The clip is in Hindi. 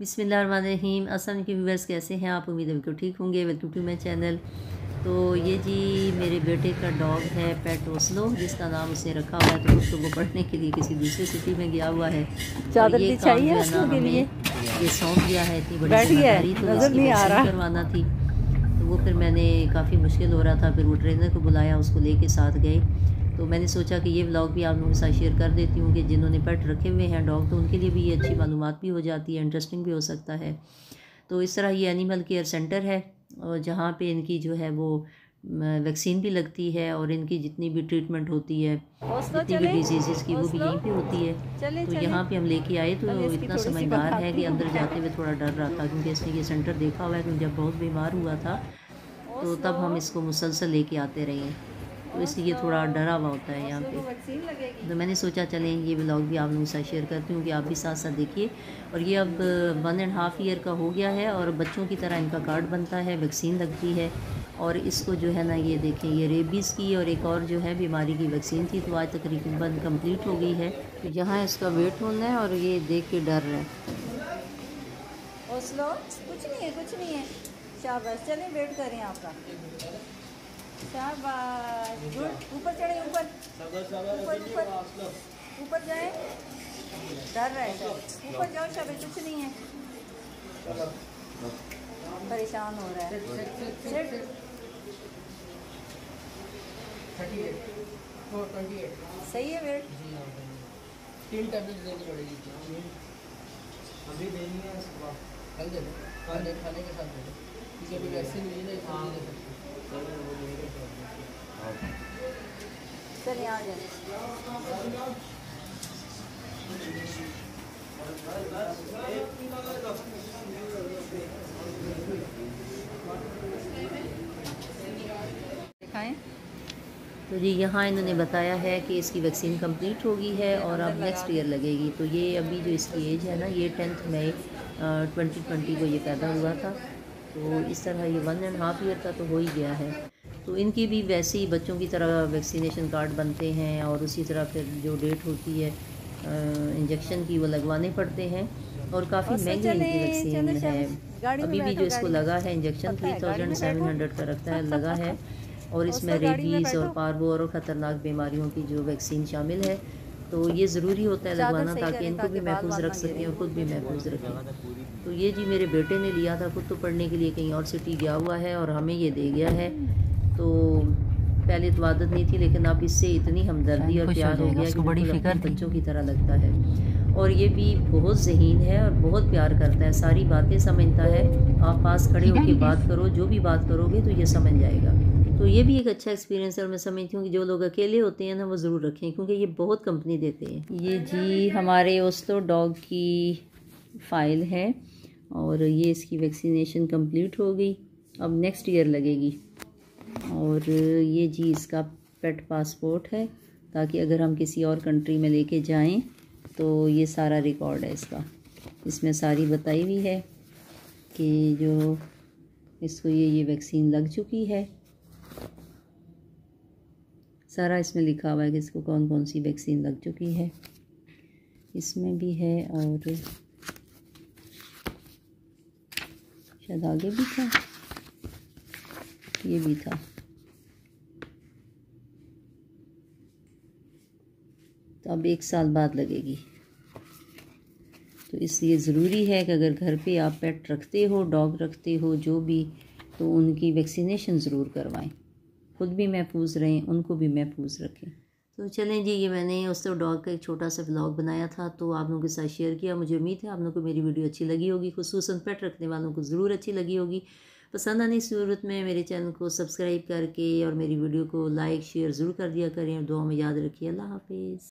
बिस्मिल्लाहिर्रहमानिर्रहीम। अस्सलाम वालेकुम व्यूअर्स, कैसे हैं आप? उम्मीद है बिल्कुल ठीक होंगे। Welcome to my channel. तो ये जी मेरे बेटे का डॉग है पेट ओस्लो, जिसका नाम उसने रखा हुआ है। तो उसको वो पढ़ने के लिए किसी दूसरी सिटी में गया हुआ है। चादर ये चाहिए उसको के लिए, ये सौंप दिया है। इतनी बड़ी जिम्मेदारी तो उसकी करवाना थी, तो वो फिर मैंने काफ़ी मुश्किल हो रहा था, फिर वो ट्रेनर को बुलाया, उसको ले के साथ गए। तो मैंने सोचा कि ये व्लॉग भी आप लोगों के साथ शेयर कर देती हूँ कि जिन्होंने पेट रखे हुए हैं डॉग, तो उनके लिए भी ये अच्छी मालूमात भी हो जाती है, इंटरेस्टिंग भी हो सकता है। तो इस तरह ये एनिमल केयर सेंटर है, और जहाँ पे इनकी जो है वो वैक्सीन भी लगती है, और इनकी जितनी भी ट्रीटमेंट होती है, जितनी भी डिजीज़ की, वो भी यहीं पे होती है। तो यहाँ पे हम लेके आए, तो इतना समझदार है कि अंदर जाते हुए थोड़ा डर रहा था, क्योंकि इसने ये सेंटर देखा हुआ है। क्योंकि जब बहुत बीमार हुआ था तो तब हम इसको मुसलसल लेके आते रहे, तो इसलिए थोड़ा डरा हुआ होता है यहाँ पे। तो मैंने सोचा चलें ये व्लॉग भी आप लोगों के साथ शेयर करती हूँ कि आप भी साथ साथ देखिए। और ये अब 1.5 ईयर का हो गया है, और बच्चों की तरह इनका कार्ड बनता है, वैक्सीन लगती है। और इसको जो है ना, ये देखें, ये रेबीज़ की और एक और जो है बीमारी की वैक्सीन थी, तो आज तकरीबन कम्प्लीट हो गई है। तो यहाँ इसका वेट होना है, और ये देख के डर रहा है। हौसला कुछ नहीं है, कुछ नहीं है, शाबाश, चलें वेट करें आपका। ऊपर चढ़े, ऊपर ऊपर ऊपर जाए, डर रहा है, ऊपर जाओ शाबाश, कुछ नहीं है, परेशान हो रहा है। सही है वेट। 3 टैबलेट देनी पड़ेगी अभी, देनी है सुबह, कल देना खाने के साथ, क्योंकि अभी वैसे नहीं है। हाँ सर, यहाँ आ जाए। तो जी यहाँ इन्होंने बताया है कि इसकी वैक्सीन कंप्लीट हो गई है, और अब नेक्स्ट ईयर लगेगी। तो ये अभी जो इसकी एज है ना, ये 10 मई 2020 को ये पैदा हुआ था। तो इस तरह ये 1.5 ईयर का तो हो ही गया है। तो इनकी भी वैसे ही बच्चों की तरह वैक्सीनेशन कार्ड बनते हैं, और उसी तरह फिर जो डेट होती है इंजेक्शन की, वो लगवाने पड़ते हैं। और काफ़ी महंगी इनकी वैक्सीन है। अभी भी जो इसको लगा है इंजेक्शन 3700 का रखता है लगा है, और इसमें रेबीज़ और पार्वो और ख़तरनाक बीमारियों की जो वैक्सीन शामिल है। तो ये ज़रूरी होता है लगवाना, ताकि इनको भी महफूज रख सकें और ख़ुद भी महफूज रखें। तो ये जी मेरे बेटे ने लिया था, खुद तो पढ़ने के लिए कहीं और सिटी गया हुआ है, और हमें ये दे गया है। तो पहले तो आदत नहीं थी, लेकिन अब इससे इतनी हमदर्दी और प्यार हो गया कि बड़ी फिक्र बच्चों की तरह लगता है। और ये भी बहुत ज़हीन है और बहुत प्यार करता है, सारी बातें समझता है। आप पास खड़े होकर बात करो, जो भी बात करोगे तो ये समझ जाएगा। तो ये भी एक अच्छा एक्सपीरियंस है, और मैं समझती हूँ कि जो लोग अकेले होते हैं ना, वो ज़रूर रखें, क्योंकि ये बहुत कंपनी देते हैं। ये जी हमारे ओस्लो डॉग की फ़ाइल है, और ये इसकी वैक्सीनेशन कंप्लीट हो गई, अब नेक्स्ट ईयर लगेगी। और ये जी इसका पेट पासपोर्ट है, ताकि अगर हम किसी और कंट्री में लेके जाएं, तो ये सारा रिकॉर्ड है इसका। इसमें सारी बताई हुई है कि जो इसको ये वैक्सीन लग चुकी है, सारा इसमें लिखा हुआ है कि इसको कौन कौन सी वैक्सीन लग चुकी है, इसमें भी है, और शायद आगे भी था, ये भी था। तो अब 1 साल बाद लगेगी। तो इसलिए ज़रूरी है कि अगर घर पे आप पेट रखते हो, डॉग रखते हो, जो भी, तो उनकी वैक्सीनेशन ज़रूर करवाएं, खुद भी महफूज रहें, उनको भी महफूज रखें। तो चलें जी, ये मैंने उस डॉग का एक छोटा सा व्लॉग बनाया था, तो आप लोगों के साथ शेयर किया। मुझे उम्मीद है आप लोगों को मेरी वीडियो अच्छी लगी होगी, खुसूसन पेट रखने वालों को ज़रूर अच्छी लगी होगी। पसंद आने की सूरत में मेरे चैनल को सब्सक्राइब करके और मेरी वीडियो को लाइक शेयर ज़रूर कर दिया करें। दुआ में याद रखिए। अल्लाह हाफिज़।